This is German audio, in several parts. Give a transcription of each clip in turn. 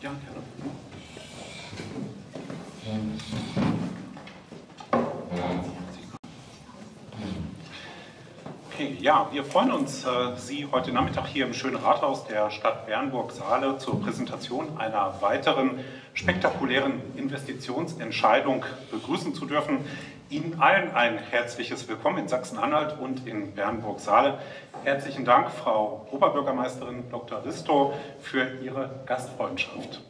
Ja, gerne. Okay, ja, wir freuen uns, Sie heute Nachmittag hier im schönen Rathaus der Stadt Bernburg-Saale zur Präsentation einer weiteren spektakulären Investitionsentscheidung begrüßen zu dürfen. Ihnen allen ein herzliches Willkommen in Sachsen-Anhalt und in Bernburg-Saale. Herzlichen Dank, Frau Oberbürgermeisterin Dr. Ristow, für Ihre Gastfreundschaft.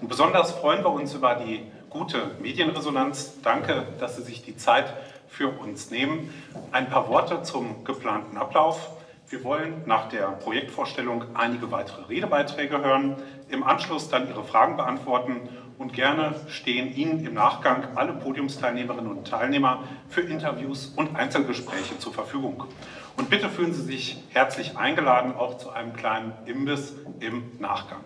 Und besonders freuen wir uns über die gute Medienresonanz. Danke, dass Sie sich die Zeit für uns nehmen. Ein paar Worte zum geplanten Ablauf. Wir wollen nach der Projektvorstellung einige weitere Redebeiträge hören, im Anschluss dann Ihre Fragen beantworten und gerne stehen Ihnen im Nachgang alle Podiumsteilnehmerinnen und Teilnehmer für Interviews und Einzelgespräche zur Verfügung. Und bitte fühlen Sie sich herzlich eingeladen, auch zu einem kleinen Imbiss im Nachgang.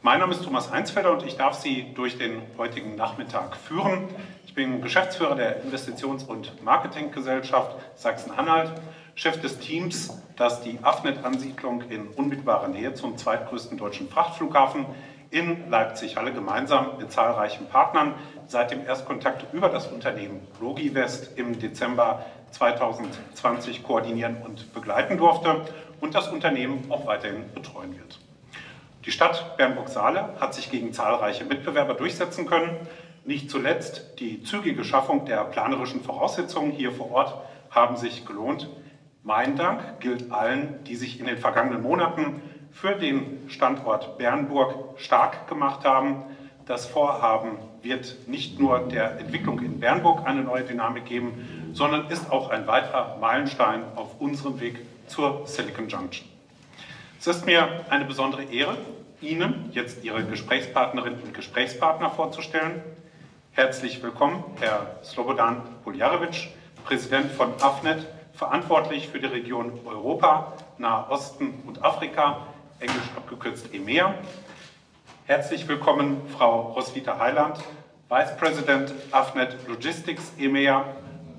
Mein Name ist Thomas Einsfelder und ich darf Sie durch den heutigen Nachmittag führen. Ich bin Geschäftsführer der Investitions- und Marketinggesellschaft Sachsen-Anhalt, Chef des Teams, das die Avnet-Ansiedlung in unmittelbarer Nähe zum zweitgrößten deutschen Frachtflughafen in Leipzig-Halle gemeinsam mit zahlreichen Partnern seit dem Erstkontakt über das Unternehmen LogiVest im Dezember 2020 koordinieren und begleiten durfte und das Unternehmen auch weiterhin betreuen wird. Die Stadt Bernburg-Saale hat sich gegen zahlreiche Mitbewerber durchsetzen können. Nicht zuletzt die zügige Schaffung der planerischen Voraussetzungen hier vor Ort haben sich gelohnt. Mein Dank gilt allen, die sich in den vergangenen Monaten für den Standort Bernburg stark gemacht haben. Das Vorhaben wird nicht nur der Entwicklung in Bernburg eine neue Dynamik geben, sondern ist auch ein weiterer Meilenstein auf unserem Weg zur Silicon Junction. Es ist mir eine besondere Ehre, Ihnen jetzt Ihre Gesprächspartnerinnen und Gesprächspartner vorzustellen. Herzlich willkommen, Herr Slobodan Poljarevic, Präsident von Avnet, verantwortlich für die Region Europa, Nahe Osten und Afrika, englisch abgekürzt EMEA. Herzlich willkommen, Frau Roswitha Heiland, Vice President Avnet Logistics EMEA.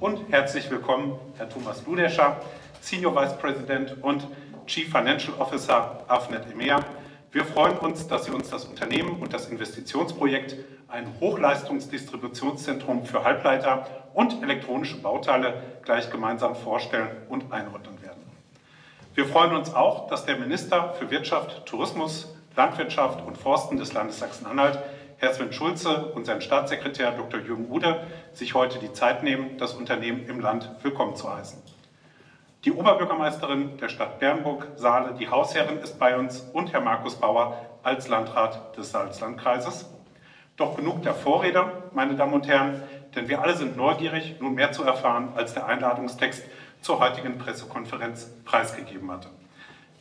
Und herzlich willkommen, Herr Thomas Ludescher, Senior Vice President und Chief Financial Officer Avnet EMEA. Wir freuen uns, dass Sie uns das Unternehmen und das Investitionsprojekt, ein Hochleistungsdistributionszentrum für Halbleiter und elektronische Bauteile, gleich gemeinsam vorstellen und einordnen werden. Wir freuen uns auch, dass der Minister für Wirtschaft, Tourismus, Landwirtschaft und Forsten des Landes Sachsen-Anhalt, Herr Sven Schulze, und sein Staatssekretär Dr. Jürgen Ude sich heute die Zeit nehmen, das Unternehmen im Land willkommen zu heißen. Die Oberbürgermeisterin der Stadt Bernburg-Saale, die Hausherrin, ist bei uns und Herr Markus Bauer als Landrat des Salzlandkreises. Doch genug der Vorrede, meine Damen und Herren, denn wir alle sind neugierig, nun mehr zu erfahren, als der Einladungstext zur heutigen Pressekonferenz preisgegeben hatte.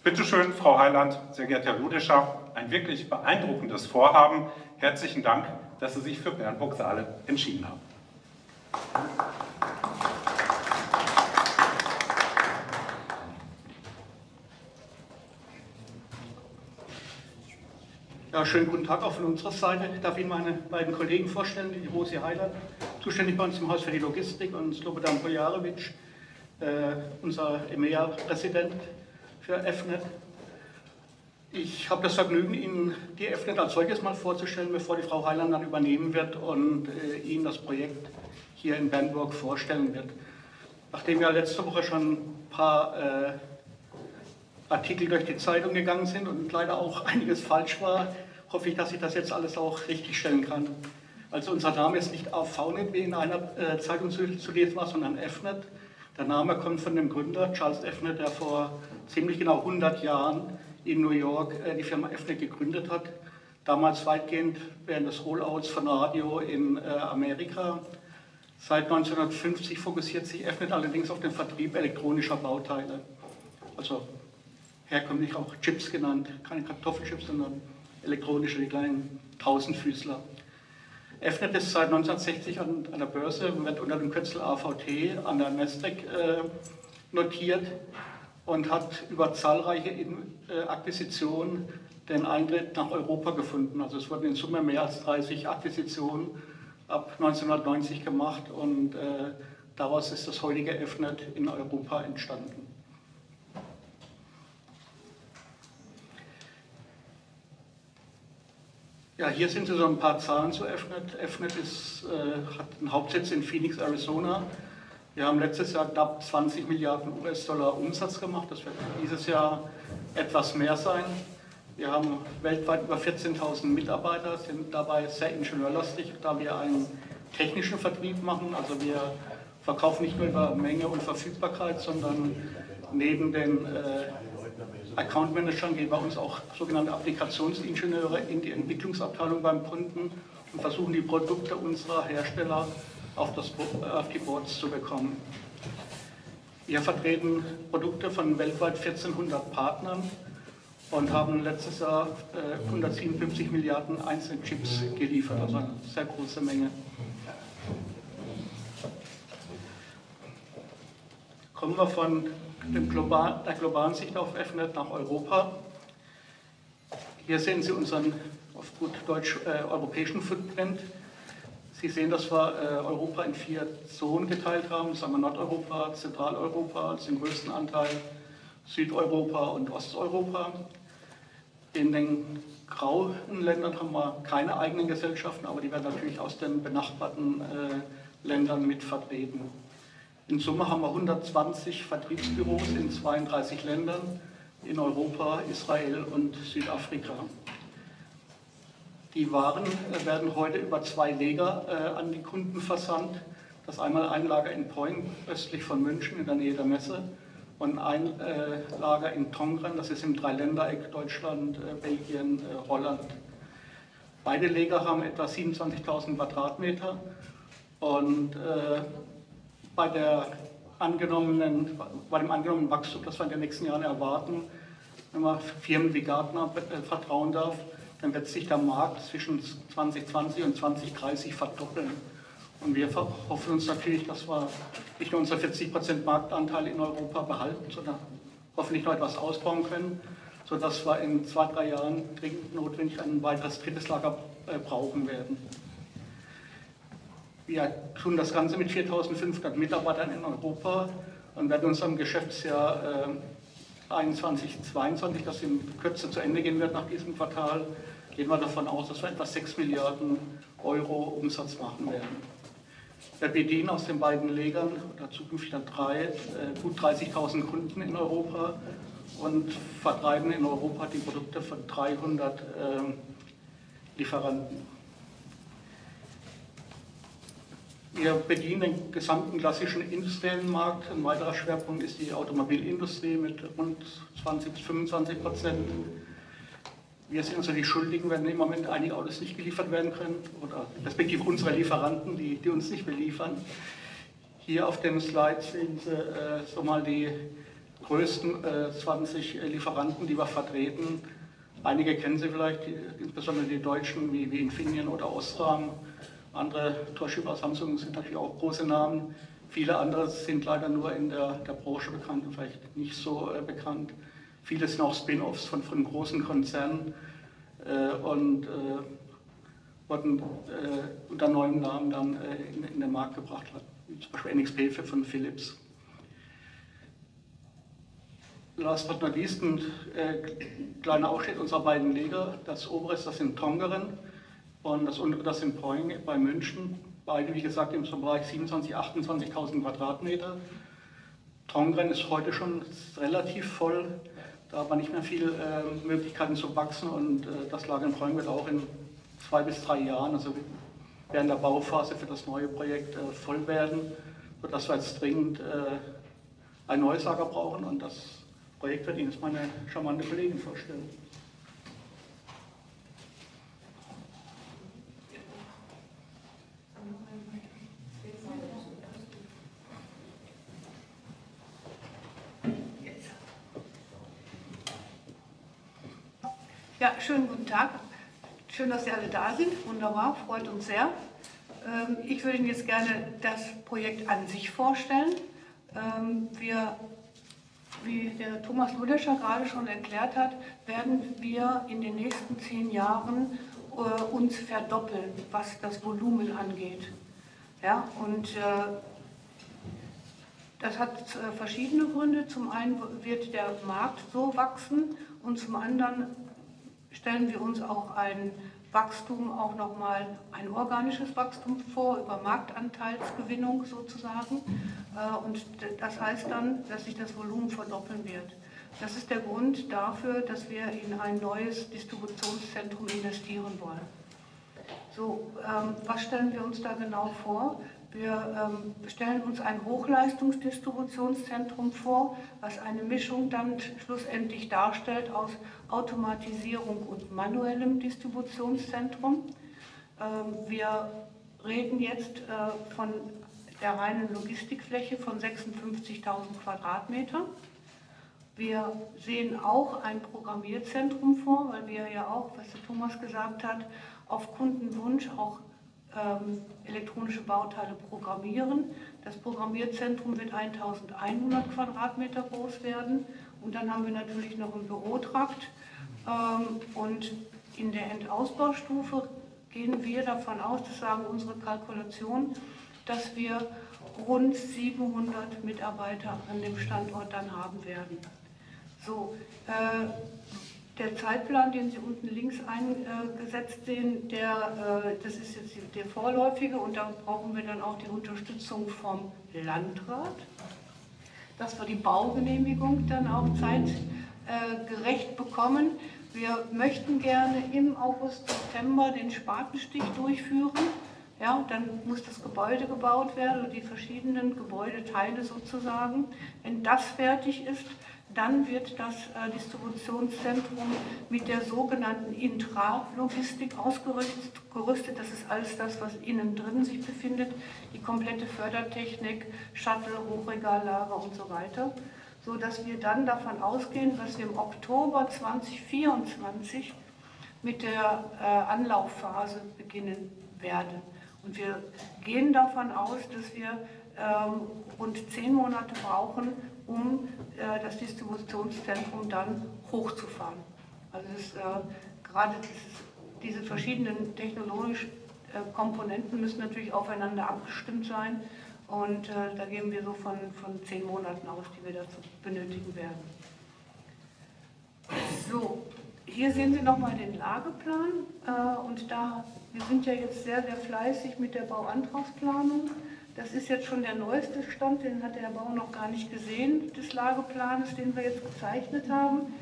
Bitte schön, Frau Heiland, sehr geehrter Herr Ludescher, ein wirklich beeindruckendes Vorhaben. Herzlichen Dank, dass Sie sich für Bernburg-Saale entschieden haben. Ja, schönen guten Tag auch von unserer Seite. Ich darf Ihnen meine beiden Kollegen vorstellen, die Rosi Heiland, zuständig bei uns im Haus für die Logistik, und Slobodan Poljarevic, unser EMEA-Präsident für Avnet. Ich habe das Vergnügen, Ihnen die Avnet als solches mal vorzustellen, bevor die Frau Heiland dann übernehmen wird und Ihnen das Projekt hier in Bernburg vorstellen wird. Nachdem ja letzte Woche schon ein paar Artikel durch die Zeitung gegangen sind und leider auch einiges falsch war, hoffe ich, dass ich das jetzt alles auch richtig stellen kann. Also unser Name ist nicht AVnet, wie in einer Zeitung zu lesen war, sondern Avnet. Der Name kommt von dem Gründer Charles Effnet, der vor ziemlich genau 100 Jahren in New York die Firma Avnet gegründet hat. Damals weitgehend während des Rollouts von Radio in Amerika. Seit 1950 fokussiert sich Avnet allerdings auf den Vertrieb elektronischer Bauteile. Also herkömmlich auch Chips genannt, keine Kartoffelchips, sondern elektronische, die kleinen Tausendfüßler. Avnet ist seit 1960 an der Börse, wird unter dem Kürzel AVT an der Nasdaq notiert und hat über zahlreiche Akquisitionen den Eintritt nach Europa gefunden. Also es wurden in Summe mehr als 30 Akquisitionen ab 1990 gemacht und daraus ist das heutige Avnet in Europa entstanden. Ja, hier sind so ein paar Zahlen zu Effnet. Effnet hat einen Hauptsitz in Phoenix, Arizona. Wir haben letztes Jahr knapp 20 Milliarden US-Dollar Umsatz gemacht. Das wird dieses Jahr etwas mehr sein. Wir haben weltweit über 14.000 Mitarbeiter, sind dabei sehr ingenieurlastig, da wir einen technischen Vertrieb machen. Also wir verkaufen nicht nur über Menge und Verfügbarkeit, sondern neben den Account Managern gehen bei uns auch sogenannte Applikationsingenieure in die Entwicklungsabteilung beim Kunden und versuchen die Produkte unserer Hersteller auf die Boards zu bekommen. Wir vertreten Produkte von weltweit 1400 Partnern und haben letztes Jahr 157 Milliarden einzelne Chips geliefert, also eine sehr große Menge. Kommen wir von der globalen Sicht auf Effnet nach Europa. Hier sehen Sie unseren, auf gut Deutsch, europäischen Footprint. Sie sehen, dass wir Europa in 4 Zonen geteilt haben, sagen wir Nordeuropa, Zentraleuropa als den größten Anteil, Südeuropa und Osteuropa. In den grauen Ländern haben wir keine eigenen Gesellschaften, aber die werden natürlich aus den benachbarten Ländern mit vertreten. In Summe haben wir 120 Vertriebsbüros in 32 Ländern in Europa, Israel und Südafrika. Die Waren werden heute über 2 Lager an die Kunden versandt. Das ist einmal ein Lager in Poing, östlich von München, in der Nähe der Messe, und ein Lager in Tongren, das ist im Dreiländereck Deutschland, Belgien, Holland. Beide Lager haben etwa 27.000 Quadratmeter und bei dem angenommenen Wachstum, das wir in den nächsten Jahren erwarten, wenn man Firmen wie Gartner vertrauen darf, dann wird sich der Markt zwischen 2020 und 2030 verdoppeln. Und wir hoffen uns natürlich, dass wir nicht nur unsere 40% Marktanteil in Europa behalten, sondern hoffentlich noch etwas ausbauen können, sodass wir in 2-3 Jahren dringend notwendig ein weiteres drittes Lager brauchen werden. Wir tun das Ganze mit 4.500 Mitarbeitern in Europa und werden uns am Geschäftsjahr 2021, 2022, das in Kürze zu Ende gehen wird nach diesem Quartal, gehen wir davon aus, dass wir etwa 6 Milliarden Euro Umsatz machen werden. Wir bedienen aus den beiden Lagern oder zukünftig dann 3 gut 30.000 Kunden in Europa und vertreiben in Europa die Produkte von 300 Lieferanten. Wir bedienen den gesamten klassischen industriellen Markt. Ein weiterer Schwerpunkt ist die Automobilindustrie mit rund 20 bis 25%. Wir sind also die Schuldigen, wenn im Moment einige Autos nicht geliefert werden können oder respektive unsere Lieferanten, die uns nicht beliefern. Hier auf dem Slide sehen Sie so mal die größten 20 Lieferanten, die wir vertreten. Einige kennen Sie vielleicht, insbesondere die Deutschen wie Infineon oder Osram. Andere, Torschüber aus Samsung, sind natürlich auch große Namen. Viele andere sind leider nur in der Branche bekannt und vielleicht nicht so bekannt. Viele sind auch Spin-offs von großen Konzernen und wurden unter neuen Namen dann in den Markt gebracht, wie zum Beispiel NXP von Philips. Last but not least ein kleiner Ausschnitt unserer beiden Lager. Das obere ist das in Tongeren und das untere das in Poing bei München, beide wie gesagt im Bereich 27.000, 28.000 Quadratmeter. Tongren ist heute schon relativ voll, da hat man nicht mehr viele Möglichkeiten zu wachsen und das Lager in Poing wird auch in 2 bis 3 Jahren, also während der Bauphase für das neue Projekt voll werden, sodass wir jetzt dringend ein neues Lager brauchen und das Projekt wird Ihnen jetzt meine charmante Kollegin vorstellen. Ja, schönen guten Tag. Schön, dass Sie alle da sind. Wunderbar, freut uns sehr. Ich würde Ihnen jetzt gerne das Projekt an sich vorstellen. Wie der Thomas Ludescher gerade schon erklärt hat, werden wir in den nächsten 10 Jahren uns verdoppeln, was das Volumen angeht. Ja, und das hat verschiedene Gründe. Zum einen wird der Markt so wachsen und zum anderen stellen wir uns auch ein Wachstum auch nochmal ein organisches Wachstum vor, über Marktanteilsgewinnung sozusagen. Und das heißt dann, dass sich das Volumen verdoppeln wird. Das ist der Grund dafür, dass wir in ein neues Distributionszentrum investieren wollen. So, was stellen wir uns da genau vor? Wir stellen uns ein Hochleistungsdistributionszentrum vor, was eine Mischung dann schlussendlich darstellt aus Automatisierung und manuellem Distributionszentrum. Wir reden jetzt von der reinen Logistikfläche von 56.000 Quadratmetern. Wir sehen auch ein Programmierzentrum vor, weil wir ja auch, was der Thomas gesagt hat, auf Kundenwunsch auch elektronische Bauteile programmieren. Das Programmierzentrum wird 1100 Quadratmeter groß werden. Und dann haben wir natürlich noch einen Bürotrakt. Und in der Endausbaustufe gehen wir davon aus, das sagen unsere Kalkulationen, dass wir rund 700 Mitarbeiter an dem Standort dann haben werden. So, der Zeitplan, den Sie unten links eingesetzt sehen, das ist jetzt der vorläufige, und da brauchen wir dann auch die Unterstützung vom Landrat, dass wir die Baugenehmigung dann auch zeitgerecht bekommen. Wir möchten gerne im August, September den Spatenstich durchführen. Ja, dann muss das Gebäude gebaut werden und die verschiedenen Gebäudeteile sozusagen. Wenn das fertig ist, dann wird das Distributionszentrum mit der sogenannten Intralogistik ausgerüstet. Das ist alles das, was innen drin sich befindet, die komplette Fördertechnik, Shuttle, Hochregallager und so weiter, so dass wir dann davon ausgehen, dass wir im Oktober 2024 mit der Anlaufphase beginnen werden. Und wir gehen davon aus, dass wir rund 10 Monate brauchen, um das Distributionszentrum dann hochzufahren. Also es ist, gerade diese verschiedenen technologischen Komponenten müssen natürlich aufeinander abgestimmt sein, und da gehen wir so von 10 Monaten aus, die wir dazu benötigen werden. So, hier sehen Sie nochmal den Lageplan, und wir sind ja jetzt sehr, sehr fleißig mit der Bauantragsplanung. Das ist jetzt schon der neueste Stand, den hat der Herr Bauer noch gar nicht gesehen, des Lageplanes, den wir jetzt gezeichnet haben.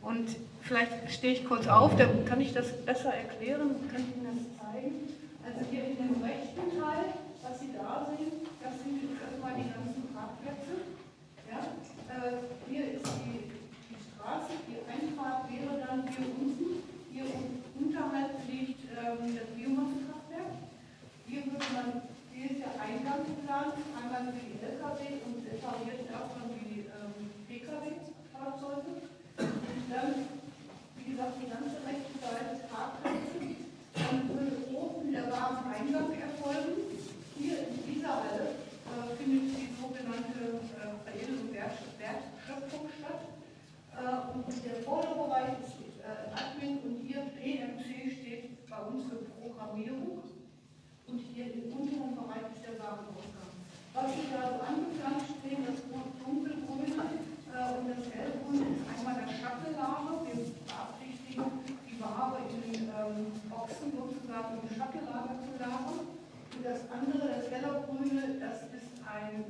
Und vielleicht stehe ich kurz auf, dann kann ich das besser erklären, kann ich Ihnen das zeigen. Also hier in dem rechten Teil, was Sie da sehen, das sind jetzt erstmal die ganzen Parkplätze. Ja? Hier ist die Straße, die Einfahrt wäre dann hier unten, hier unterhalb liegt das Biomassekraftwerk. Hier würde man, hier ist der Eingang geplant, einmal für die LKW und detailliert erstmal für die PKW-Fahrzeuge. Und dann, wie gesagt, die ganze rechte Seite des Parkplatzes. Dann würde oben der warme Eingang erfolgen. Hier in dieser Halle findet die sogenannte Veredelung Wertschöpfung statt. Und der vordere Bereich ist Admin, und hier PMC steht bei uns für Programmierung. Und hier im unteren Bereich ist der Warenausgang. Was Sie da so angepflanzt sehen, das dunkelgrüne und das hellgrüne ist einmal das Shuttle-Lager. Wir beabsichtigen, die Ware in Boxen sozusagen im Shuttle-Lager zu lagern. Und das andere, das hellergrüne, das ist ein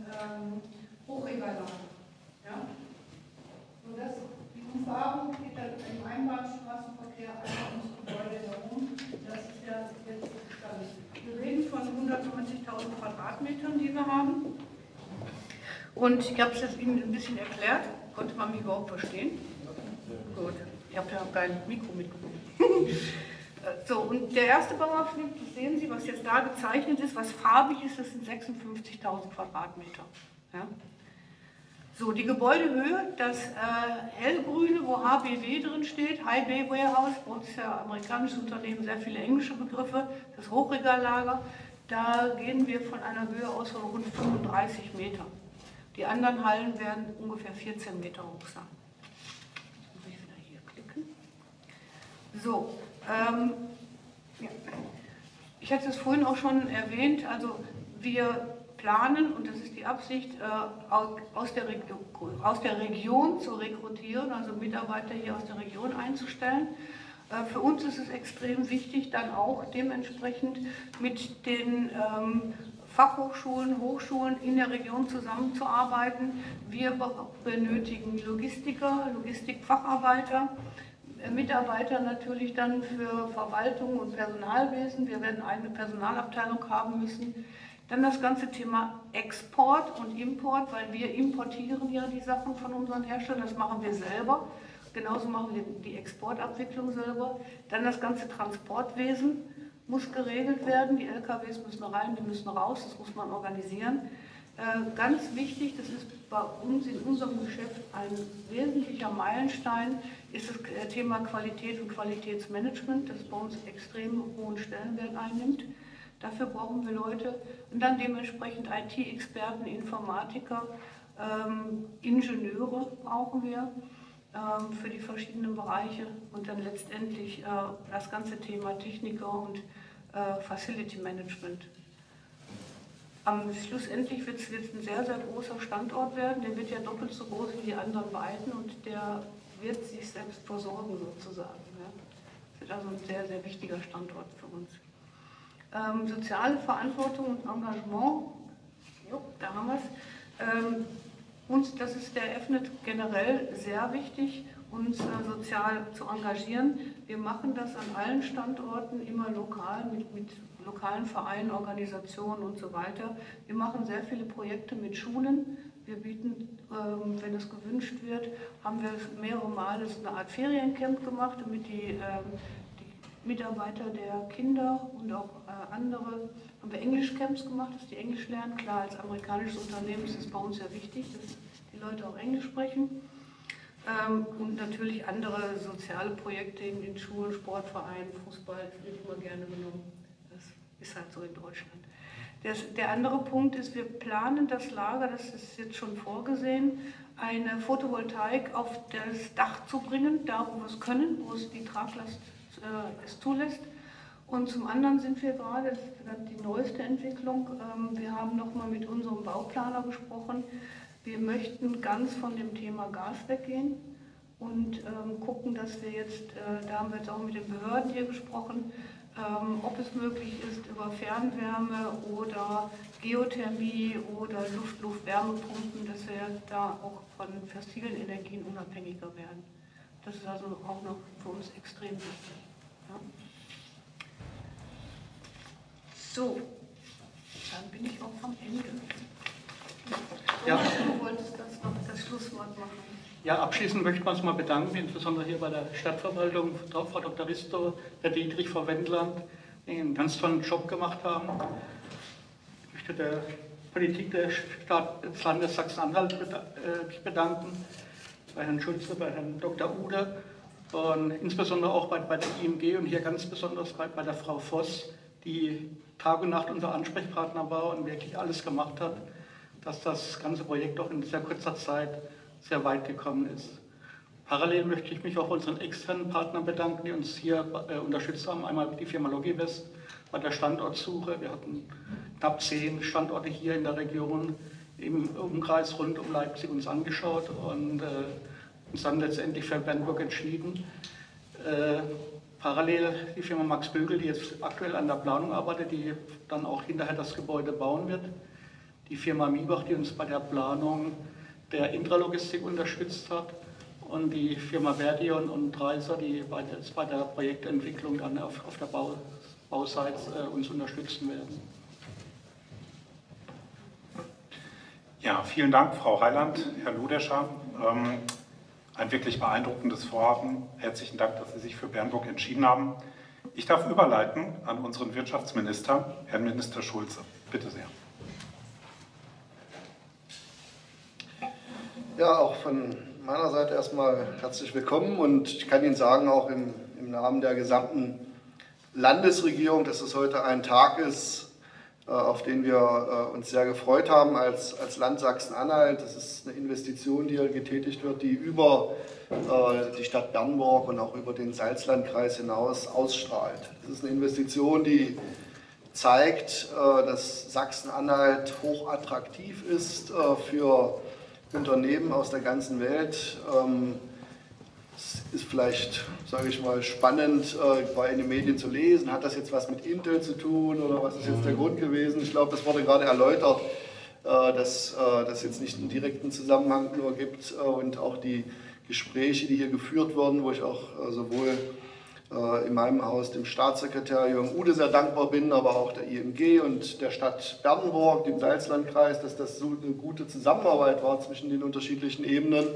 Hochregallager. Ja? Sodass die Umfahrung geht dann im Einbahnstraßenverkehr einfach ums Gebäude herum. Das ist ja jetzt gestaltet. Wir reden von 120.000 Quadratmetern, die wir haben. Und ich habe es jetzt Ihnen ein bisschen erklärt. Konnte man mich überhaupt verstehen? Ja. Gut, ich habe ja auch kein Mikro mitgenommen. So, und der erste Bauabschnitt, das sehen Sie, was jetzt da gezeichnet ist, was farbig ist, das sind 56.000 Quadratmeter. Ja? So, die Gebäudehöhe, das hellgrüne, wo HBW drin steht, High Bay Warehouse, das ist ja ein amerikanisches Unternehmen, sehr viele englische Begriffe, das Hochregallager, da gehen wir von einer Höhe aus von rund 35 Metern. Die anderen Hallen werden ungefähr 14 Meter hoch sein. Jetzt muss ich wieder hier klicken. So, ja. Ich hatte es vorhin auch schon erwähnt, also wir planen, und das ist die Absicht, aus der Region zu rekrutieren, also Mitarbeiter hier aus der Region einzustellen. Für uns ist es extrem wichtig, dann auch dementsprechend mit den Fachhochschulen, Hochschulen in der Region zusammenzuarbeiten. Wir benötigen Logistiker, Logistikfacharbeiter, Mitarbeiter natürlich dann für Verwaltung und Personalwesen. Wir werden eine Personalabteilung haben müssen. Dann das ganze Thema Export und Import, weil wir importieren ja die Sachen von unseren Herstellern, das machen wir selber. Genauso machen wir die Exportabwicklung selber. Dann das ganze Transportwesen muss geregelt werden. Die LKWs müssen rein, die müssen raus, das muss man organisieren. Ganz wichtig, das ist bei uns in unserem Geschäft ein wesentlicher Meilenstein, ist das Thema Qualität und Qualitätsmanagement, das bei uns extrem hohen Stellenwert einnimmt. Dafür brauchen wir Leute und dann dementsprechend IT-Experten, Informatiker, Ingenieure brauchen wir für die verschiedenen Bereiche und dann letztendlich das ganze Thema Techniker und Facility Management. Schlussendlich wird es ein sehr, sehr großer Standort werden, der wird ja doppelt so groß wie die anderen beiden und der wird sich selbst versorgen sozusagen. Das wird also ein sehr, sehr wichtiger Standort für uns. Soziale Verantwortung und Engagement, jo, da haben wir es. Uns, das ist der Effnet generell sehr wichtig, uns sozial zu engagieren. Wir machen das an allen Standorten immer lokal, mit lokalen Vereinen, Organisationen und so weiter. Wir machen sehr viele Projekte mit Schulen. Wir bieten, wenn es gewünscht wird, haben wir mehrere Male eine Art Feriencamp gemacht, damit die Mitarbeiter der Kinder und auch andere, haben wir Englischcamps gemacht, dass die Englisch lernen. Klar, als amerikanisches Unternehmen ist es bei uns sehr wichtig, dass die Leute auch Englisch sprechen. Und natürlich andere soziale Projekte in den Schulen, Sportvereinen, Fußball, das wird immer gerne genommen. Das ist halt so in Deutschland. Der andere Punkt ist, wir planen das Lager, das ist jetzt schon vorgesehen, eine Photovoltaik auf das Dach zu bringen, da wo wir es können, wo es die Traglast es zulässt. Und zum anderen sind wir gerade, das ist die neueste Entwicklung, wir haben nochmal mit unserem Bauplaner gesprochen. Wir möchten ganz von dem Thema Gas weggehen und gucken, dass wir jetzt, da haben wir jetzt auch mit den Behörden hier gesprochen, ob es möglich ist, über Fernwärme oder Geothermie oder Luft-Luft-Wärmepumpen, dass wir da auch von fossilen Energien unabhängiger werden. Das ist also auch noch für uns extrem wichtig. Ja. So, dann bin ich auch am Ende. Ja. Du wolltest das noch das Schlusswort machen. Ja, abschließend möchten wir uns mal bedanken, insbesondere hier bei der Stadtverwaltung, Frau Dr. Ristow, Herr Dietrich, Frau Wendland, die einen ganz tollen Job gemacht haben. Ich möchte der Politik des Landes Sachsen-Anhalt bedanken, bei Herrn Schulze, bei Herrn Dr. Ude und insbesondere auch bei der IMG und hier ganz besonders bei der Frau Voss, die Tag und Nacht unser Ansprechpartner war und wirklich alles gemacht hat, dass das ganze Projekt auch in sehr kurzer Zeit sehr weit gekommen ist. Parallel möchte ich mich auch unseren externen Partnern bedanken, die uns hier unterstützt haben. Einmal die Firma LogiVest bei der Standortsuche. Wir hatten knapp 10 Standorte hier in der Region im Umkreis rund um Leipzig uns angeschaut und uns dann letztendlich für Bernburg entschieden. Parallel die Firma Max Bögl, die jetzt aktuell an der Planung arbeitet, die dann auch hinterher das Gebäude bauen wird. Die Firma Miebach, die uns bei der Planung der Intralogistik unterstützt hat. Und die Firma Verdion und Reiser, die bei der Projektentwicklung dann auf der Bauseite uns unterstützen werden. Ja, vielen Dank, Frau Heiland, Herr Ludescher. Ein wirklich beeindruckendes Vorhaben. Herzlichen Dank, dass Sie sich für Bernburg entschieden haben. Ich darf überleiten an unseren Wirtschaftsminister, Herrn Minister Schulze. Bitte sehr. Ja, auch von meiner Seite erstmal herzlich willkommen und ich kann Ihnen sagen, auch im Namen der gesamten Landesregierung, dass es heute ein Tag ist, auf den wir uns sehr gefreut haben als Land Sachsen-Anhalt. Das ist eine Investition, die hier getätigt wird, die über die Stadt Bernburg und auch über den Salzlandkreis hinaus ausstrahlt. Das ist eine Investition, die zeigt, dass Sachsen-Anhalt hoch attraktiv ist für Unternehmen aus der ganzen Welt. Es ist vielleicht, sage ich mal, spannend war in den Medien zu lesen. Hat das jetzt was mit Intel zu tun oder was ist jetzt der Grund gewesen? Ich glaube, das wurde gerade erläutert, dass das jetzt nicht einen direkten Zusammenhang nur gibt und auch die Gespräche, die hier geführt wurden, wo ich auch sowohl in meinem Haus dem Staatssekretär Jürgen Ude sehr dankbar bin, aber auch der IMG und der Stadt Bernburg, dem Salzlandkreis, dass das so eine gute Zusammenarbeit war zwischen den unterschiedlichen Ebenen.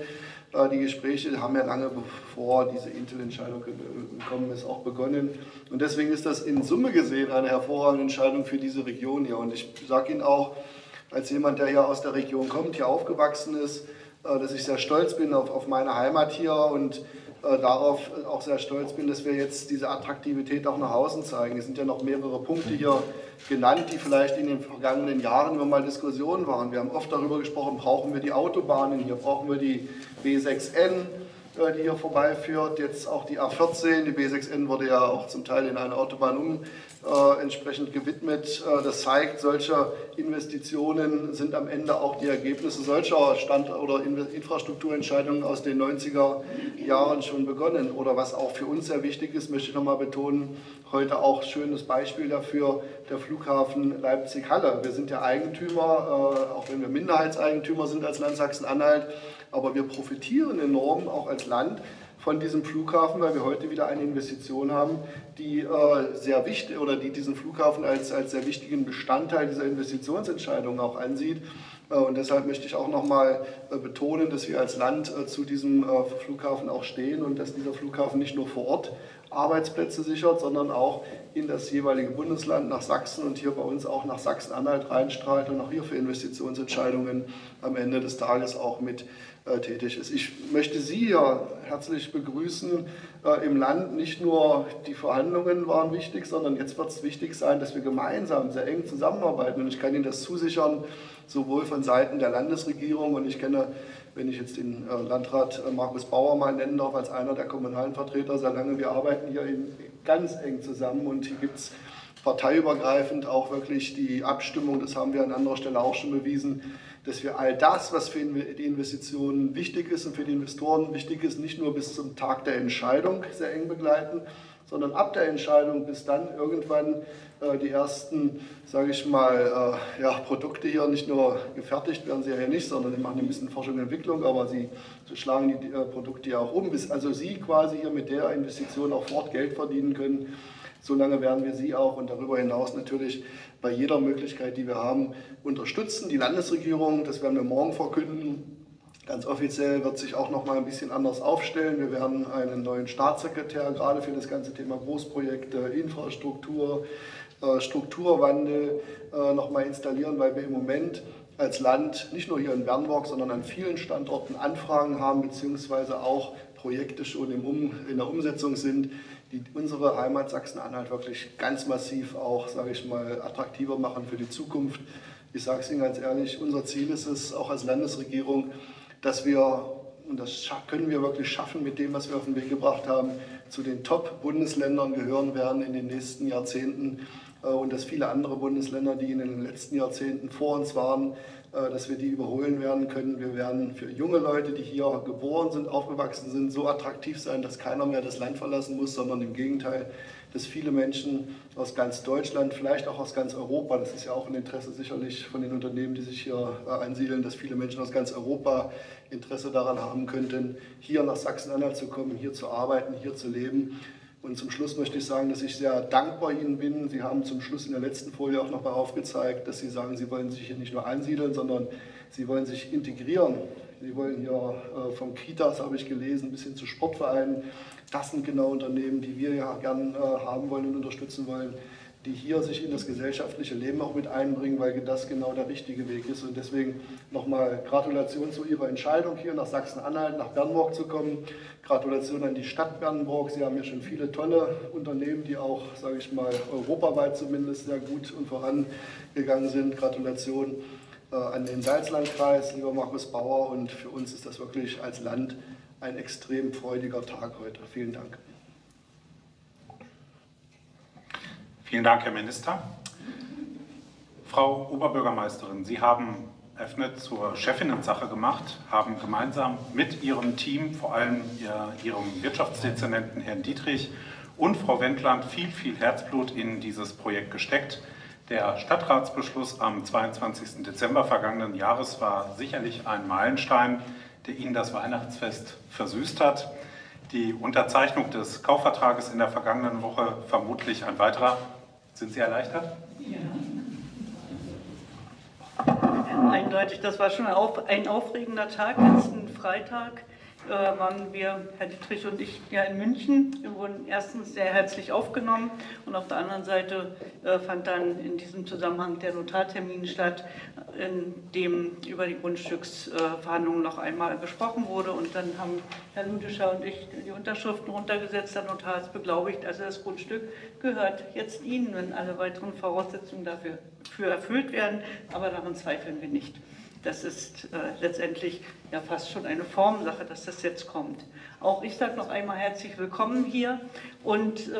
Die Gespräche haben ja lange bevor diese Intel-Entscheidung gekommen ist, auch begonnen. Und deswegen ist das in Summe gesehen eine hervorragende Entscheidung für diese Region hier. Und ich sage Ihnen auch, als jemand, der hier aus der Region kommt, hier aufgewachsen ist, dass ich sehr stolz bin auf meine Heimat hier und darauf auch sehr stolz bin, dass wir jetzt diese Attraktivität auch nach außen zeigen. Es sind ja noch mehrere Punkte hier genannt, die vielleicht in den vergangenen Jahren immer mal Diskussionen waren. Wir haben oft darüber gesprochen, brauchen wir die Autobahnen hier, brauchen wir die B6N, die hier vorbeiführt, jetzt auch die A14. Die B6N wurde ja auch zum Teil in eine Autobahn entsprechend gewidmet. Das zeigt, solche Investitionen sind am Ende auch die Ergebnisse solcher oder Infrastrukturentscheidungen aus den 90er Jahren schon begonnen. Oder was auch für uns sehr wichtig ist, möchte ich nochmal betonen, heute auch schönes Beispiel dafür, der Flughafen Leipzig-Halle. Wir sind ja Eigentümer, auch wenn wir Minderheitseigentümer sind als Land Sachsen-Anhalt, aber wir profitieren enorm, auch als Land, von diesem Flughafen, weil wir heute wieder eine Investition haben, die sehr wichtig oder die diesen Flughafen als sehr wichtigen Bestandteil dieser Investitionsentscheidung auch ansieht. Und deshalb möchte ich auch nochmal betonen, dass wir als Land zu diesem Flughafen auch stehen und dass dieser Flughafen nicht nur vor Ort Arbeitsplätze sichert, sondern auch in das jeweilige Bundesland nach Sachsen und hier bei uns auch nach Sachsen-Anhalt reinstrahlt und auch hier für Investitionsentscheidungen am Ende des Tages auch mit tätig ist. Ich möchte Sie hier herzlich begrüßen im Land. Nicht nur die Verhandlungen waren wichtig, sondern jetzt wird es wichtig sein, dass wir gemeinsam sehr eng zusammenarbeiten. Und ich kann Ihnen das zusichern, sowohl von Seiten der Landesregierung, und ich kenne, wenn ich jetzt den Landrat Markus Bauer mal nennen darf, als einer der kommunalen Vertreter, sehr lange, wir arbeiten hier ganz eng zusammen und hier gibt es parteiübergreifend auch wirklich die Abstimmung, das haben wir an anderer Stelle auch schon bewiesen, dass wir all das, was für die Investitionen wichtig ist und für die Investoren wichtig ist, nicht nur bis zum Tag der Entscheidung sehr eng begleiten, sondern ab der Entscheidung bis dann irgendwann die ersten, sage ich mal, Produkte hier nicht nur gefertigt werden, sie ja nicht, sondern sie machen ein bisschen Forschung und Entwicklung, aber sie schlagen die Produkte ja auch um, bis also Sie quasi hier mit der Investition auch fort Geld verdienen können. Solange werden wir Sie auch und darüber hinaus natürlich bei jeder Möglichkeit, die wir haben, unterstützen. Die Landesregierung, das werden wir morgen verkünden, ganz offiziell wird sich auch noch mal ein bisschen anders aufstellen. Wir werden einen neuen Staatssekretär, gerade für das ganze Thema Großprojekte, Infrastruktur, Strukturwandel noch mal installieren, weil wir im Moment als Land nicht nur hier in Bernburg, sondern an vielen Standorten Anfragen haben, beziehungsweise auch Projekte schon in der Umsetzung sind, die unsere Heimat Sachsen-Anhalt wirklich ganz massiv auch, sage ich mal, attraktiver machen für die Zukunft. Ich sage es Ihnen ganz ehrlich, unser Ziel ist es, auch als Landesregierung, dass wir, und das können wir wirklich schaffen mit dem, was wir auf den Weg gebracht haben, zu den Top-Bundesländern gehören werden in den nächsten Jahrzehnten und dass viele andere Bundesländer, die in den letzten Jahrzehnten vor uns waren, dass wir die überholen werden können. Wir werden für junge Leute, die hier geboren sind, aufgewachsen sind, so attraktiv sein, dass keiner mehr das Land verlassen muss, sondern im Gegenteil, dass viele Menschen aus ganz Deutschland, vielleicht auch aus ganz Europa, das ist ja auch ein Interesse sicherlich von den Unternehmen, die sich hier ansiedeln, dass viele Menschen aus ganz Europa Interesse daran haben könnten, hier nach Sachsen-Anhalt zu kommen, hier zu arbeiten, hier zu leben. Und zum Schluss möchte ich sagen, dass ich sehr dankbar Ihnen bin. Sie haben zum Schluss in der letzten Folie auch nochmal aufgezeigt, dass Sie sagen, Sie wollen sich hier nicht nur ansiedeln, sondern Sie wollen sich integrieren. Sie wollen hier von Kitas, habe ich gelesen, bis hin zu Sportvereinen. Das sind genau Unternehmen, die wir ja gern haben wollen und unterstützen wollen, die hier sich in das gesellschaftliche Leben auch mit einbringen, weil das genau der richtige Weg ist. Und deswegen nochmal Gratulation zu Ihrer Entscheidung, hier nach Sachsen-Anhalt, nach Bernburg zu kommen. Gratulation an die Stadt Bernburg. Sie haben hier schon viele tolle Unternehmen, die auch, sage ich mal, europaweit zumindest sehr gut und vorangegangen sind. Gratulation an den Salzlandkreis, lieber Markus Bauer. Und für uns ist das wirklich als Land ein extrem freudiger Tag heute. Vielen Dank. Vielen Dank, Herr Minister. Frau Oberbürgermeisterin, Sie haben Effnet zur Chefin in Sache gemacht, haben gemeinsam mit ihrem Team, vor allem ihrem Wirtschaftsdezernenten Herrn Dietrich und Frau Wendland, viel, viel Herzblut in dieses Projekt gesteckt. Der Stadtratsbeschluss am 22. Dezember vergangenen Jahres war sicherlich ein Meilenstein, der Ihnen das Weihnachtsfest versüßt hat. Die Unterzeichnung des Kaufvertrages in der vergangenen Woche vermutlich ein weiterer. Sind Sie erleichtert? Ja. Eindeutig, das war schon ein aufregender Tag. Letzten Freitag waren wir, Herr Dietrich und ich, ja in München. Wir wurden erstens sehr herzlich aufgenommen und auf der anderen Seite fand dann in diesem Zusammenhang der Notartermin statt, in dem über die Grundstücksverhandlungen noch einmal gesprochen wurde. Und dann haben Herr Ludescher und ich die Unterschriften runtergesetzt, der Notar ist beglaubigt. Also das Grundstück gehört jetzt Ihnen, wenn alle weiteren Voraussetzungen dafür erfüllt werden. Aber daran zweifeln wir nicht. Das ist letztendlich ja fast schon eine Formsache, dass das jetzt kommt. Auch ich sage noch einmal herzlich willkommen hier und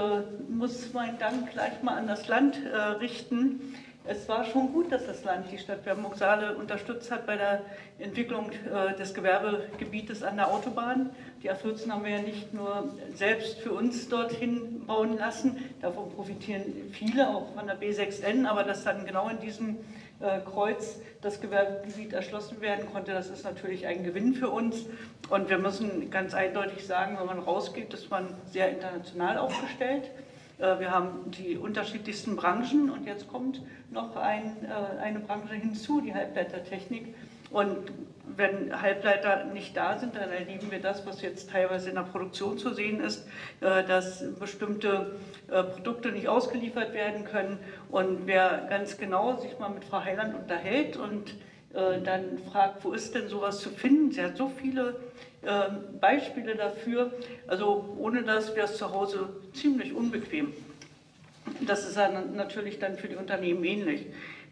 muss meinen Dank gleich mal an das Land richten. Es war schon gut, dass das Land die Stadt Bernburg-Saale unterstützt hat bei der Entwicklung des Gewerbegebietes an der Autobahn. Die A14 haben wir ja nicht nur selbst für uns dorthin bauen lassen, davon profitieren viele, auch von der B6N, aber dass dann genau in diesem Kreuz das Gewerbegebiet erschlossen werden konnte, das ist natürlich ein Gewinn für uns. Und wir müssen ganz eindeutig sagen, wenn man rausgeht, ist man sehr international aufgestellt. Wir haben die unterschiedlichsten Branchen und jetzt kommt noch eine Branche hinzu, die Halbleitertechnik. Und wenn Halbleiter nicht da sind, dann erleben wir das, was jetzt teilweise in der Produktion zu sehen ist, dass bestimmte Produkte nicht ausgeliefert werden können. Und wer ganz genau sich mal mit Frau Heiland unterhält und dann fragt, wo ist denn sowas zu finden? Sie hat so viele Beispiele dafür. Also ohne das wäre es zu Hause ziemlich unbequem. Das ist dann natürlich dann für die Unternehmen ähnlich.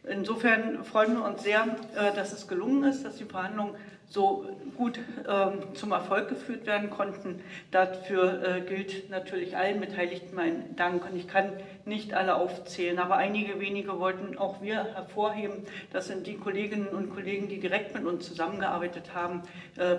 Insofern freuen wir uns sehr, dass es gelungen ist, dass die Verhandlungen so gut zum Erfolg geführt werden konnten. Dafür gilt natürlich allen Beteiligten mein Dank und ich kann nicht alle aufzählen, aber einige wenige wollten auch wir hervorheben. Das sind die Kolleginnen und Kollegen, die direkt mit uns zusammengearbeitet haben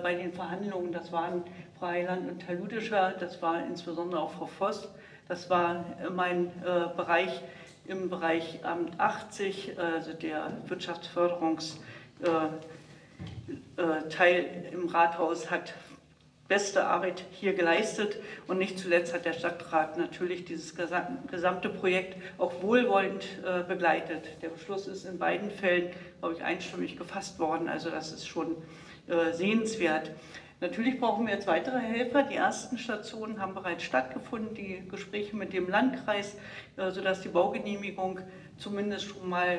bei den Verhandlungen. Das waren Frau Heiland und Herr Ludescher, das war insbesondere auch Frau Voss, das war mein Bereich im Bereich Amt 80, also der Wirtschaftsförderungs Teil im Rathaus hat beste Arbeit hier geleistet und nicht zuletzt hat der Stadtrat natürlich dieses gesamte Projekt auch wohlwollend begleitet. Der Beschluss ist in beiden Fällen, glaube ich, einstimmig gefasst worden, also das ist schon sehenswert. Natürlich brauchen wir jetzt weitere Helfer. Die ersten Stationen haben bereits stattgefunden, die Gespräche mit dem Landkreis, sodass die Baugenehmigung zumindest schon mal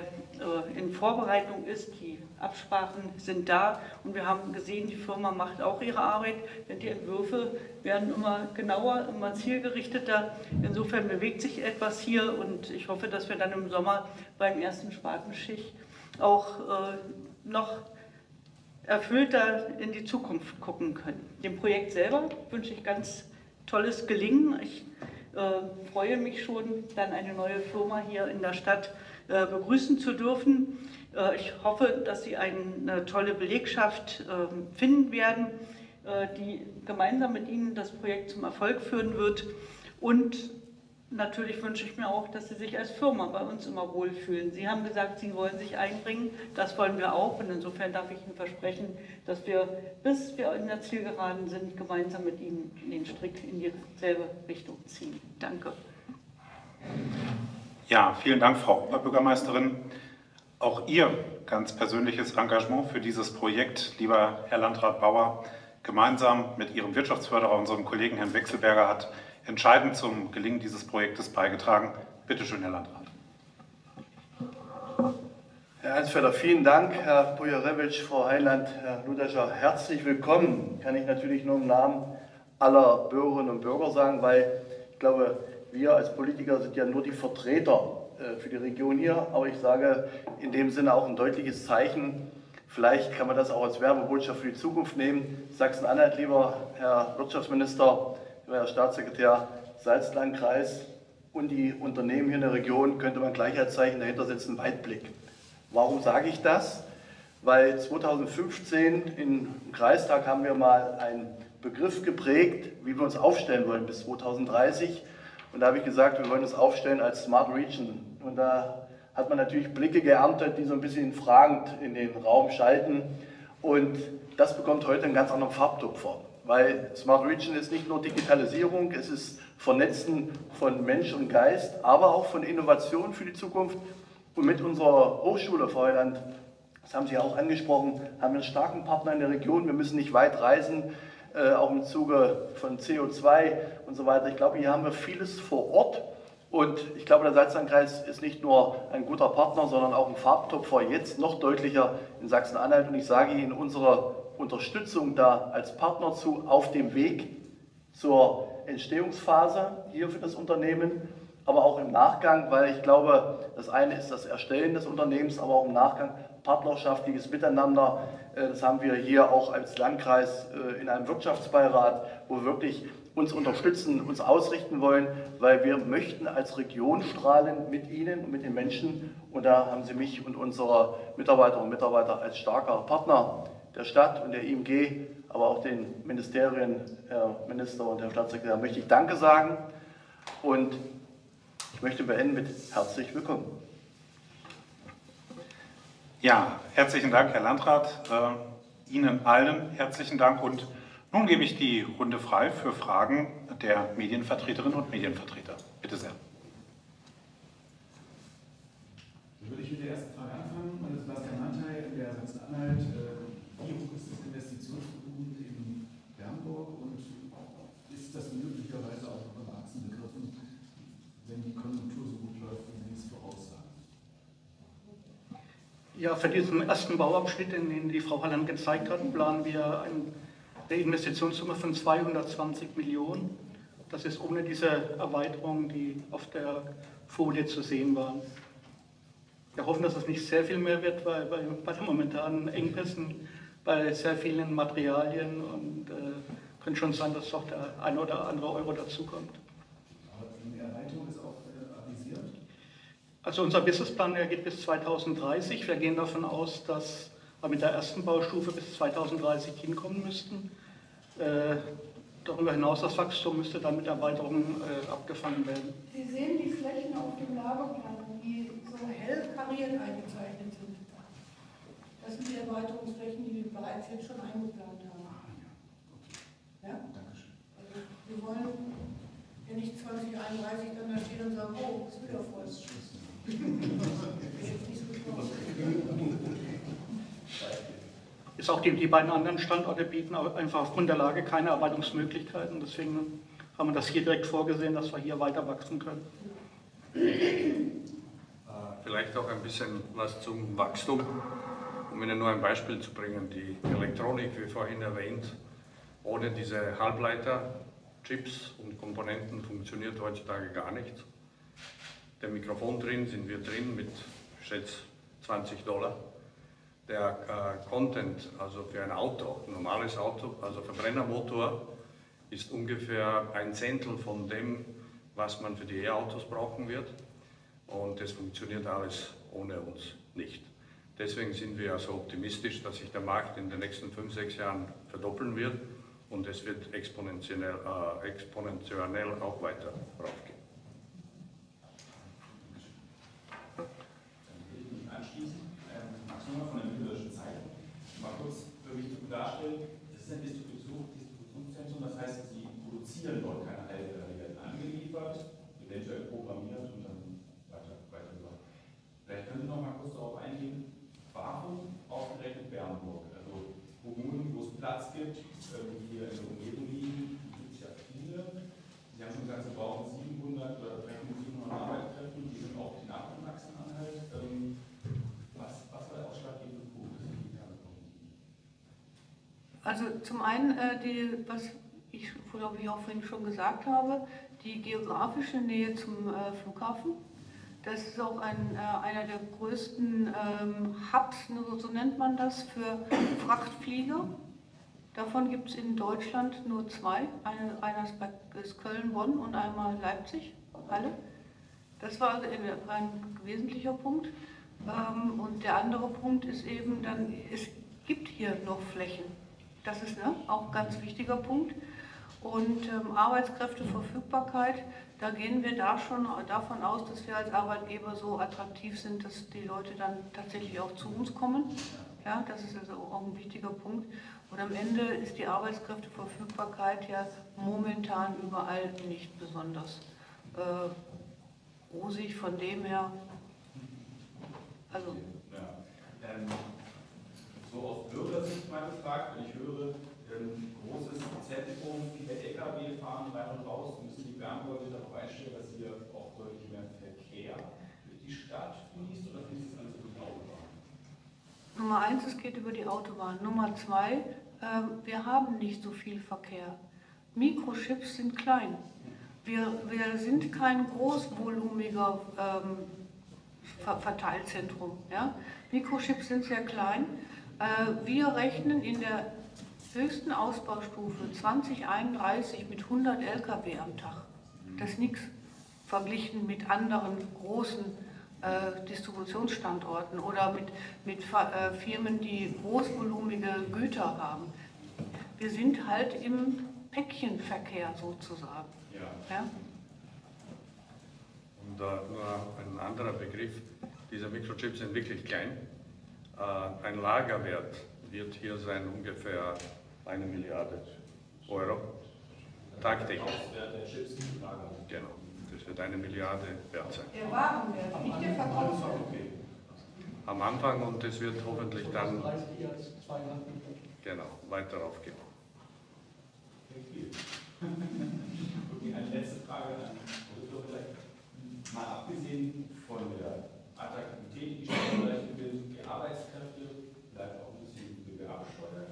in Vorbereitung ist. Die Absprachen sind da und wir haben gesehen, die Firma macht auch ihre Arbeit, denn die Entwürfe werden immer genauer, immer zielgerichteter. Insofern bewegt sich etwas hier und ich hoffe, dass wir dann im Sommer beim ersten Spatenstich auch noch erfüllter in die Zukunft gucken können. Dem Projekt selber wünsche ich ganz tolles Gelingen. Ich freue mich schon, dann eine neue Firma hier in der Stadt begrüßen zu dürfen. Ich hoffe, dass Sie eine tolle Belegschaft finden werden, die gemeinsam mit Ihnen das Projekt zum Erfolg führen wird. Und natürlich wünsche ich mir auch, dass Sie sich als Firma bei uns immer wohlfühlen. Sie haben gesagt, Sie wollen sich einbringen, das wollen wir auch. Und insofern darf ich Ihnen versprechen, dass wir, bis wir in der Zielgeraden sind, gemeinsam mit Ihnen den Strick in dieselbe Richtung ziehen. Danke. Ja, vielen Dank, Frau Oberbürgermeisterin. Auch Ihr ganz persönliches Engagement für dieses Projekt, lieber Herr Landrat Bauer, gemeinsam mit Ihrem Wirtschaftsförderer, unserem Kollegen Herrn Wechselberger, hat entscheidend zum Gelingen dieses Projektes beigetragen. Bitte schön, Herr Landrat. Herr Einsfelder, vielen Dank. Herr Poljarevic, Frau Heiland, Herr Ludescher, herzlich willkommen. Kann ich natürlich nur im Namen aller Bürgerinnen und Bürger sagen, weil ich glaube, wir als Politiker sind ja nur die Vertreter für die Region hier. Aber ich sage in dem Sinne auch ein deutliches Zeichen. Vielleicht kann man das auch als Werbebotschaft für die Zukunft nehmen. Sachsen-Anhalt, lieber Herr Wirtschaftsminister, Herr Staatssekretär, Salzlandkreis und die Unternehmen hier in der Region, könnte man gleich als Zeichen dahinter setzen, Weitblick. Warum sage ich das? weil 2015 im Kreistag haben wir mal einen Begriff geprägt, wie wir uns aufstellen wollen bis 2030. Und da habe ich gesagt, wir wollen uns aufstellen als Smart Region. Und da hat man natürlich Blicke geerntet, die so ein bisschen fragend in den Raum schalten. Und das bekommt heute einen ganz anderen Farbtupfer. Weil Smart Region ist nicht nur Digitalisierung, es ist Vernetzen von Mensch und Geist, aber auch von Innovation für die Zukunft. Und mit unserer Hochschule, Frau Heiland, das haben Sie auch angesprochen, haben wir einen starken Partner in der Region. Wir müssen nicht weit reisen, auch im Zuge von CO2 und so weiter. Ich glaube, hier haben wir vieles vor Ort. Und ich glaube, der Salzlandkreis ist nicht nur ein guter Partner, sondern auch ein Farbtupfer, jetzt noch deutlicher in Sachsen-Anhalt. Und ich sage Ihnen, unsere Unterstützung da als Partner zu auf dem Weg zur Entstehungsphase hier für das Unternehmen, aber auch im Nachgang, weil ich glaube, das eine ist das Erstellen des Unternehmens, aber auch im Nachgang partnerschaftliches Miteinander. Das haben wir hier auch als Landkreis in einem Wirtschaftsbeirat, wo wir wirklich uns unterstützen, uns ausrichten wollen, weil wir möchten als Region strahlen mit Ihnen und mit den Menschen. Und da haben Sie mich und unsere Mitarbeiterinnen und Mitarbeiter als starker Partner der Stadt und der IMG, aber auch den Ministerien, Herr Minister und Herr Staatssekretär, möchte ich Danke sagen. Und ich möchte beenden mit herzlich willkommen. Ja, herzlichen Dank, Herr Landrat. Ihnen allen herzlichen Dank und nun gebe ich die Runde frei für Fragen der Medienvertreterinnen und Medienvertreter. Bitte sehr. Dann würde ich mit der ersten Frage anfangen. Meine Sebastian Manteil, der Sachsen-Anhalt. Wie hoch ist das Investitionsvolumen in Bernburg und ist das möglicherweise auch noch im Wachsen begriffen, wenn die Konjunktur so gut läuft, wie Sie es voraussagen? Ja, für diesen ersten Bauabschnitt, den die Frau Heiland gezeigt hat, planen wir eine Investitionssumme von 220 Millionen. Das ist ohne diese Erweiterung, die auf der Folie zu sehen war. Wir hoffen, dass es nicht sehr viel mehr wird, weil bei den momentanen Engpässen, bei sehr vielen Materialien und könnte schon sein, dass doch der ein oder andere Euro dazukommt. Aber die Erweiterung ist auch avisiert? Also unser Businessplan geht bis 2030. Wir gehen davon aus, dass wir mit der ersten Baustufe bis 2030 hinkommen müssten. Darüber hinaus das Wachstum müsste dann mit Erweiterungen abgefangen werden. Sie sehen die Flächen auf dem Lagerplan, die so hell kariert eingezeichnet sind. Das sind die Erweiterungsflächen, die wir bereits jetzt schon eingeplant haben. Ja? Dankeschön. Also wir wollen ja nicht 2031 dann da stehen und sagen, oh, ist wieder voll. Das ist jetzt nicht so toll. Ist auch die beiden anderen Standorte bieten einfach aufgrund der Lage keine Erweiterungsmöglichkeiten. Deswegen haben wir das hier direkt vorgesehen, dass wir hier weiter wachsen können. Vielleicht auch ein bisschen was zum Wachstum. Um Ihnen nur ein Beispiel zu bringen, die Elektronik, wie vorhin erwähnt, ohne diese Halbleiter, Chips und Komponenten funktioniert heutzutage gar nichts. Der Mikrofon drin, sind wir drin mit, ich schätze, $20. Der Content, also für ein Auto, ein normales Auto, also Verbrennermotor, ist ungefähr 1/10 von dem, was man für die E-Autos brauchen wird. Und das funktioniert alles ohne uns nicht. Deswegen sind wir so optimistisch, dass sich der Markt in den nächsten 5-6 Jahren verdoppeln wird und es wird exponentiell auch weiter raufgehen. Dann will ich mich anschließen. Max Nummer von der Lüderischen Zeitung. Mal kurz für mich darstellen: Das ist ein Distributionszentrum, das heißt, Sie produzieren dort keine Halbleiter, die werden angeliefert, eventuell programmiert und dann weiter gemacht. Vielleicht können Sie noch mal kurz darauf eingehen. Warum ausgerechnet Bernburg? Also Kommunen, wo es Platz gibt, die hier in der Umgebung liegen, gibt es ja viele. Sie haben schon gesagt, Sie brauchen 700 oder 700 Arbeitskräfte, die sind auch knapp in Sachsen-Anhalt. Was war der ausschlaggebende Punkt, dass die Bernburg liegen? Also zum einen, was ich glaube ich auch vorhin schon gesagt habe, die geografische Nähe zum Flughafen. Das ist auch einer der größten Hubs, so nennt man das, für Frachtflieger. Davon gibt es in Deutschland nur 2. Einer ist Köln-Bonn und einmal Leipzig-Halle. Das war also ein wesentlicher Punkt. Und der andere Punkt ist eben dann, es gibt hier noch Flächen. Das ist auch ein ganz wichtiger Punkt. Und Arbeitskräfteverfügbarkeit, da gehen wir da schon davon aus, dass wir als Arbeitgeber so attraktiv sind, dass die Leute dann tatsächlich auch zu uns kommen. Ja, das ist also auch ein wichtiger Punkt. Und am Ende ist die Arbeitskräfteverfügbarkeit ja momentan überall nicht besonders rosig, von dem her. Also. Ja. So aus Bürgersicht mal gefragt, wenn ich höre, großes Zentrum, viele LKW fahren rein und raus, müssen die Bernburger darauf einstellen, dass hier auch deutlich mehr Verkehr durch die Stadt fließt, oder fließt es alles über die Autobahn? Nummer eins, es geht über die Autobahn. Nummer zwei, wir haben nicht so viel Verkehr. Mikrochips sind klein. Wir sind kein großvolumiger Verteilzentrum. Ja? Mikrochips sind sehr klein. Wir rechnen in der höchsten Ausbaustufe 2031 mit 100 LKW am Tag. Das ist nichts verglichen mit anderen großen Distributionsstandorten oder mit Firmen, die großvolumige Güter haben. Wir sind halt im Päckchenverkehr sozusagen. Ja. Ja? Und nur ein anderer Begriff, diese Mikrochips sind wirklich klein. Ein Lagerwert wird hier sein ungefähr 1 Milliarde Euro. Tagtäglich. Genau, das wird 1 Milliarde wert sein. Der Warenwert, nicht der Verkaufswert. Am Anfang, und das wird hoffentlich dann weiter aufgehen. Eine letzte Frage an Professor vielleicht. Mal abgesehen von der Attraktivität, die Stadt vielleicht bilden, die Arbeitskräfte, vielleicht auch ein bisschen die Gewerbesteuer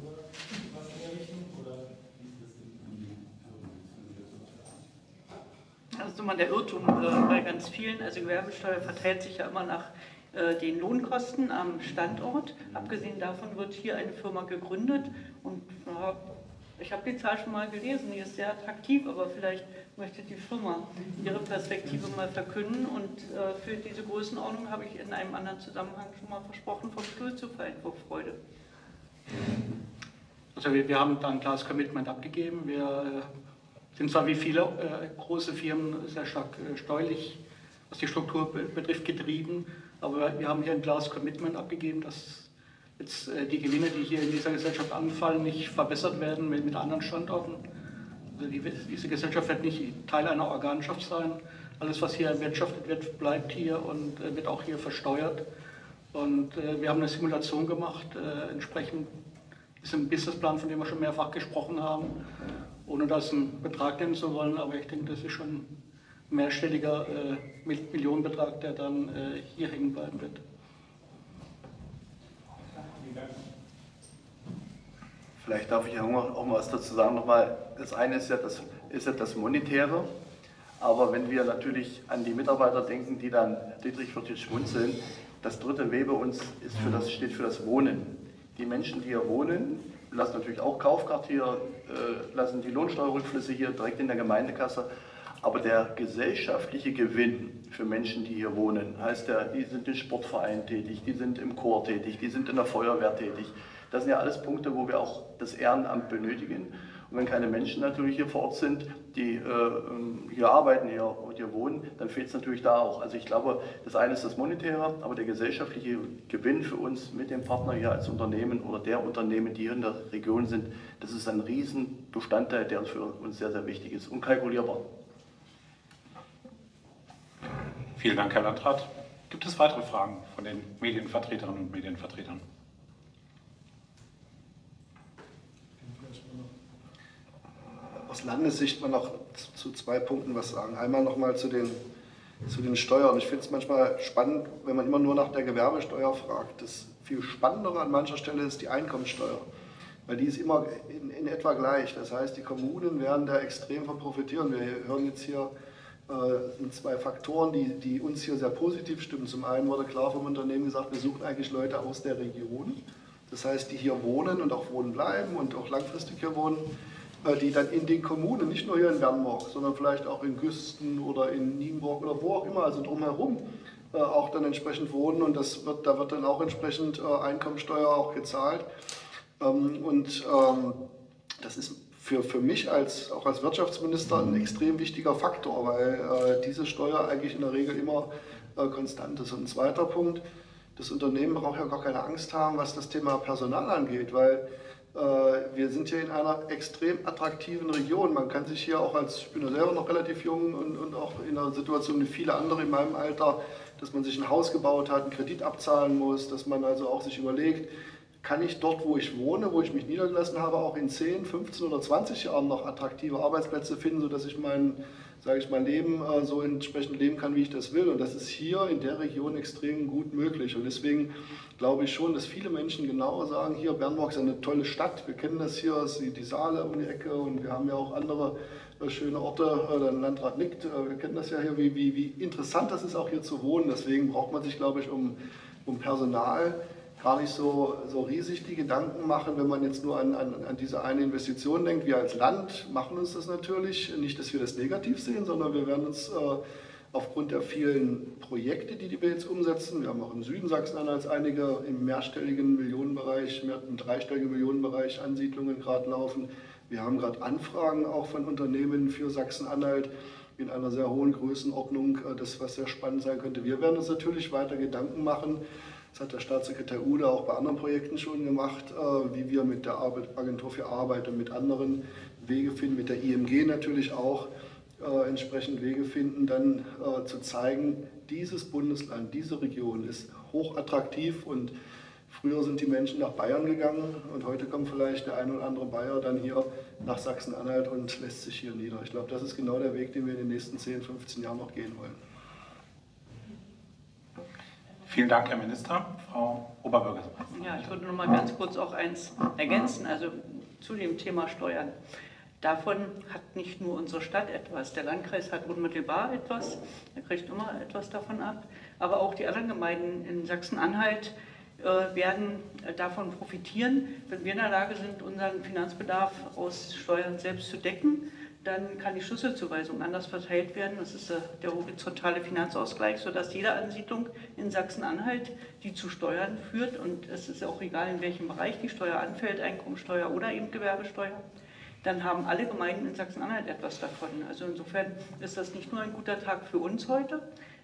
oder was in der Richtung, oder wie ist das denn in die Irrtum? Das ist nochmal der Irrtum bei ganz vielen. Also Gewerbesteuer verteilt sich ja immer nach den Lohnkosten am Standort. Abgesehen davon wird hier eine Firma gegründet und ich habe die Zahl schon mal gelesen, die ist sehr attraktiv, aber vielleicht möchte die Firma ihre Perspektive mal verkünden. Und für diese Größenordnung habe ich in einem anderen Zusammenhang schon mal versprochen, vom Stuhl zu fallen vor Freude. Also wir haben da ein klares Commitment abgegeben. Wir sind zwar wie viele große Firmen sehr stark steuerlich, was die Struktur betrifft, getrieben, aber wir haben hier ein klares Commitment abgegeben, dass jetzt die Gewinne, die hier in dieser Gesellschaft anfallen, nicht verbessert werden mit anderen Standorten. Also diese Gesellschaft wird nicht Teil einer Organschaft sein. Alles, was hier erwirtschaftet wird, bleibt hier und wird auch hier versteuert. Und wir haben eine Simulation gemacht, entsprechend ist ein Businessplan, von dem wir schon mehrfach gesprochen haben, ohne das einen Betrag nennen zu wollen. Aber ich denke, das ist schon ein mehrstelliger Millionenbetrag, der dann hier hängen bleiben wird. Vielleicht darf ich ja auch mal was dazu sagen. Nochmal, das eine ist ja das Monetäre, aber wenn wir natürlich an die Mitarbeiter denken, die dann Dietrich wird jetzt schmunzeln, das dritte W bei uns ist steht für das Wohnen. Die Menschen, die hier wohnen, lassen natürlich auch Kaufkraft hier, lassen die Lohnsteuerrückflüsse hier direkt in der Gemeindekasse, aber der gesellschaftliche Gewinn für Menschen, die hier wohnen, heißt ja, die sind im Sportverein tätig, die sind im Chor tätig, die sind in der Feuerwehr tätig. Das sind ja alles Punkte, wo wir auch das Ehrenamt benötigen. Und wenn keine Menschen natürlich hier vor Ort sind, die hier arbeiten, hier wohnen, dann fehlt es natürlich da auch. Also ich glaube, das eine ist das Monetäre, aber der gesellschaftliche Gewinn für uns mit dem Partner hier als Unternehmen oder der Unternehmen, die hier in der Region sind, das ist ein Riesenbestandteil, der für uns sehr, sehr wichtig ist und kalkulierbar. Vielen Dank, Herr Landrat. Gibt es weitere Fragen von den Medienvertreterinnen und Medienvertretern? Aus Landessicht mal noch zu zwei Punkten was sagen. Einmal nochmal zu den Steuern. Ich finde es manchmal spannend, wenn man immer nur nach der Gewerbesteuer fragt. Das viel Spannendere an mancher Stelle ist die Einkommensteuer, weil die ist immer in etwa gleich. Das heißt, die Kommunen werden da extrem von profitieren. Wir hören jetzt hier sind zwei Faktoren, die uns hier sehr positiv stimmen. Zum einen wurde klar vom Unternehmen gesagt, wir suchen eigentlich Leute aus der Region. Das heißt, die hier wohnen und auch wohnen bleiben und auch langfristig hier wohnen, die dann in den Kommunen, nicht nur hier in Bernburg, sondern vielleicht auch in Güsten oder in Nienburg oder wo auch immer, also drumherum, auch dann entsprechend wohnen, und das wird, da wird dann auch entsprechend Einkommensteuer auch gezahlt. Das ist für mich als, auch als Wirtschaftsminister ein extrem wichtiger Faktor, weil diese Steuer eigentlich in der Regel immer konstant ist. Und ein zweiter Punkt, das Unternehmen braucht ja gar keine Angst haben, was das Thema Personal angeht, weil wir sind hier in einer extrem attraktiven Region. Man kann sich hier auch als, ich bin ja selber noch relativ jung und auch in einer Situation wie viele andere in meinem Alter, dass man sich ein Haus gebaut hat, einen Kredit abzahlen muss, dass man also auch sich überlegt, kann ich dort, wo ich wohne, wo ich mich niedergelassen habe, auch in 10, 15 oder 20 Jahren noch attraktive Arbeitsplätze finden, sodass ich mein Leben so entsprechend leben kann, wie ich das will. Und das ist hier in der Region extrem gut möglich. Und deswegen glaube ich schon, dass viele Menschen genau sagen, hier Bernburg ist eine tolle Stadt, wir kennen das hier, es ist die Saale um die Ecke und wir haben ja auch andere schöne Orte, der Landrat nickt, wir kennen das ja hier, wie interessant das ist, auch hier zu wohnen. Deswegen braucht man sich, glaube ich, um Personal gar nicht so riesig die Gedanken machen, wenn man jetzt nur an diese eine Investition denkt. Wir als Land machen uns das natürlich, nicht, dass wir das negativ sehen, sondern wir werden uns aufgrund der vielen Projekte, die wir jetzt umsetzen, wir haben auch im Süden Sachsen-Anhalts einige im mehrstelligen Millionenbereich, im dreistelligen Millionenbereich Ansiedlungen gerade laufen. Wir haben gerade Anfragen auch von Unternehmen für Sachsen-Anhalt in einer sehr hohen Größenordnung, das was sehr spannend sein könnte. Wir werden uns natürlich weiter Gedanken machen. Das hat der Staatssekretär Ude auch bei anderen Projekten schon gemacht, wie wir mit der Agentur für Arbeit und mit anderen Wege finden, mit der IMG natürlich auch entsprechend Wege finden, dann zu zeigen, dieses Bundesland, diese Region ist hochattraktiv, und früher sind die Menschen nach Bayern gegangen und heute kommt vielleicht der ein oder andere Bayer dann hier nach Sachsen-Anhalt und lässt sich hier nieder. Ich glaube, das ist genau der Weg, den wir in den nächsten 10, 15 Jahren noch gehen wollen. Vielen Dank, Herr Minister. Frau Oberbürgermeisterin. Ja, ich würde noch mal ganz kurz auch eins ergänzen, also zu dem Thema Steuern. Davon hat nicht nur unsere Stadt etwas. Der Landkreis hat unmittelbar etwas, er kriegt immer etwas davon ab. Aber auch die anderen Gemeinden in Sachsen-Anhalt werden davon profitieren. Wenn wir in der Lage sind, unseren Finanzbedarf aus Steuern selbst zu decken, dann kann die Schlüsselzuweisung anders verteilt werden. Das ist der horizontale Finanzausgleich, sodass jede Ansiedlung in Sachsen-Anhalt, die zu Steuern führt, und es ist auch egal, in welchem Bereich die Steuer anfällt, Einkommensteuer oder eben Gewerbesteuer, dann haben alle Gemeinden in Sachsen-Anhalt etwas davon. Also insofern ist das nicht nur ein guter Tag für uns heute,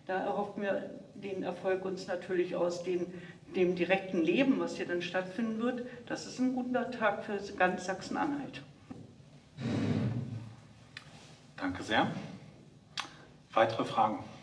da erhoffen wir den Erfolg uns natürlich aus dem direkten Leben, was hier dann stattfinden wird. Das ist ein guter Tag für ganz Sachsen-Anhalt. Danke sehr. Weitere Fragen?